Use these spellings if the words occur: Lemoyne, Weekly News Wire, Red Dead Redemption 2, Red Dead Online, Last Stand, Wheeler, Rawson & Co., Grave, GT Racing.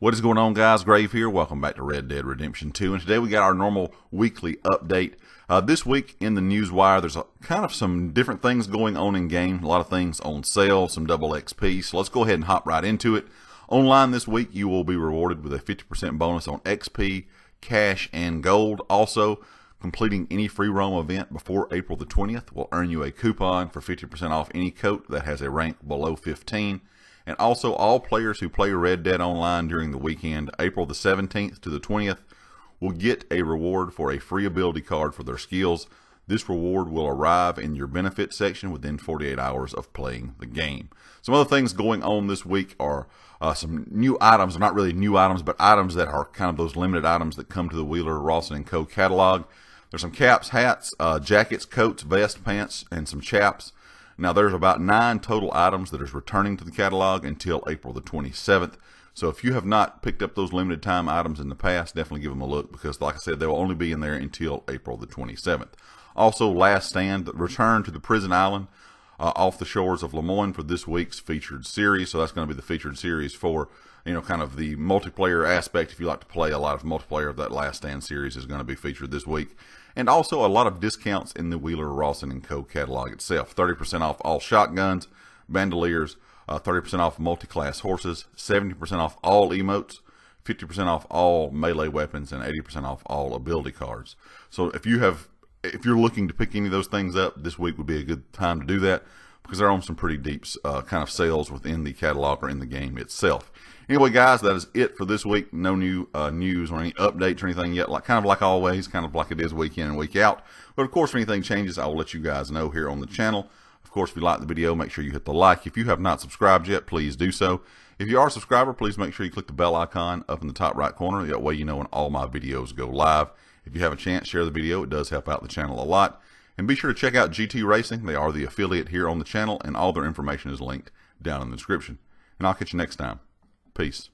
What is going on, guys? Grave here. Welcome back to Red Dead Redemption 2, and today we got our normal weekly update. This week in the newswire, there's some different things going on in game. A lot of things on sale, some double XP. So let's go ahead and hop right into it. Online this week, you will be rewarded with a 50% bonus on XP, cash, and gold. Also, completing any free roam event before April the 20th will earn you a coupon for 50% off any coat that has a rank below 15. And also, all players who play Red Dead Online during the weekend, April the 17th to the 20th, will get a reward for a free ability card for their skills. This reward will arrive in your benefit section within 48 hours of playing the game. Some other things going on this week are some new items, not really new items, but items that are kind of those limited items that come to the Wheeler, Rawson & Co. catalog. There's some caps, hats, jackets, coats, vests, pants, and some chaps. Now, there's about 9 total items that is returning to the catalog until April the 27th. So if you have not picked up those limited time items in the past, definitely give them a look because, like I said, they will only be in there until April the 27th. Also, Last Stand, the return to the prison island off the shores of Lemoyne for this week's featured series. So that's going to be the featured series for, you know, kind of the multiplayer aspect. If you like to play a lot of multiplayer, that Last Stand series is going to be featured this week. And also a lot of discounts in the Wheeler, Rawson & Co. catalog itself. 30% off all shotguns, bandoliers, 30% off multi-class horses, 70% off all emotes, 50% off all melee weapons, and 80% off all ability cards. So if you're looking to pick any of those things up, this week would be a good time to do that, because they're on some pretty deep kind of sales within the catalog or in the game itself. Anyway, guys, that is it for this week. No new news or any updates or anything yet. Like always, kind of like it is week in and week out. But of course, if anything changes, I will let you guys know here on the channel. Of course, if you like the video, make sure you hit the like. If you have not subscribed yet, please do so. If you are a subscriber, please make sure you click the bell icon up in the top right corner. That way you know when all my videos go live. If you have a chance, share the video. It does help out the channel a lot. And be sure to check out GT Racing. They are the affiliate here on the channel, and all their information is linked down in the description. And I'll catch you next time. Peace.